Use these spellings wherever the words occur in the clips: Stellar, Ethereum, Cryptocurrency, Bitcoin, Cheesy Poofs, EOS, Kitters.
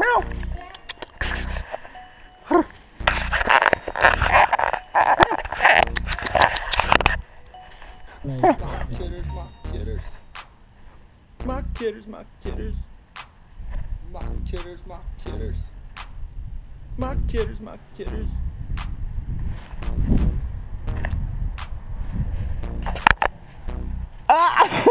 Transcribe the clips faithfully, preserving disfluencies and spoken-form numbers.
Meow. My kitters, my kitters. My kitters, my kitters. My kitters, my kitters. My kitters, my kitters. Ah!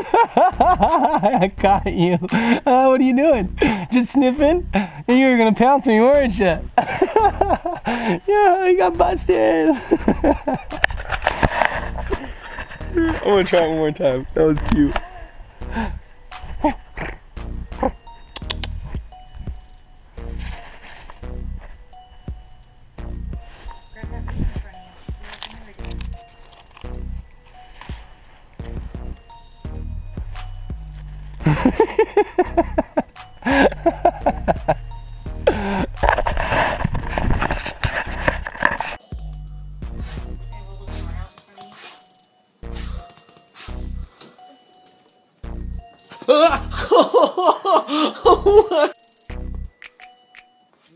I caught you. Uh, what are you doing? Just sniffing? You were gonna pounce me, weren't you? Yeah, I got busted. I'm gonna try it one more time. That was cute.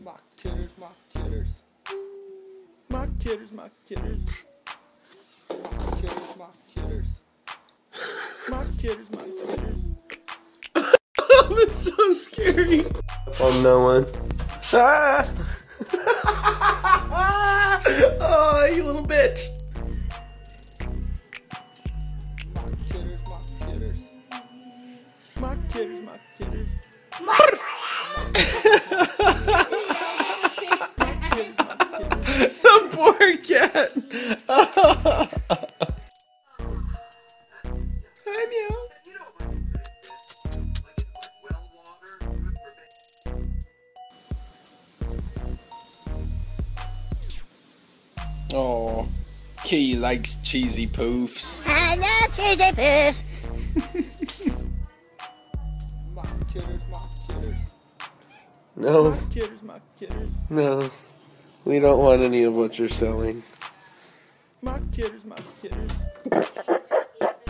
What? My kitters, my kitters. My kitters, my kitters. My kitters, my kitters. My kitters, my kitters. That's so scary. Oh, no one. Ah! Oh, you little bitch. My kitters, my kitters. My kitters. The poor cat. Oh. Hi, meow. Oh, Key likes Cheesy Poofs. I love Cheesy Poofs. No. My kitters, my kitters. No. We don't want any of what you're selling. My kitters, my kitters.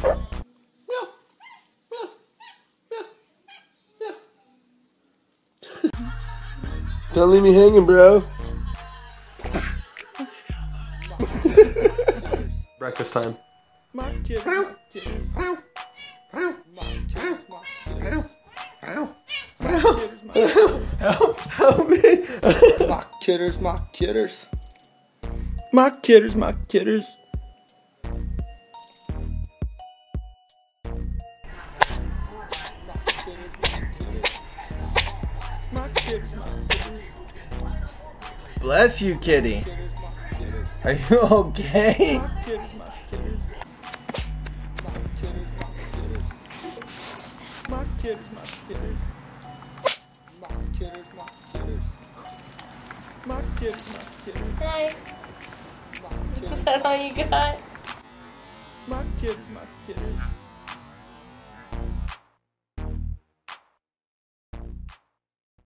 Meow. Meow. Meow. Meow. Don't leave me hanging, bro. Breakfast time. My kitters, my kitters. My kitters, my kitters. My kitters, my kitters. Help, help me. My kitters, my kitters. My kitters, my kitters. My kitters, my kitters. Bless you, kitty. Are you okay? My kitters, my kitters. My kitters, my kitters. My kitters, my kitters. My kitters, my kitters. Hi. Was that all you got? My kitters, my kitters.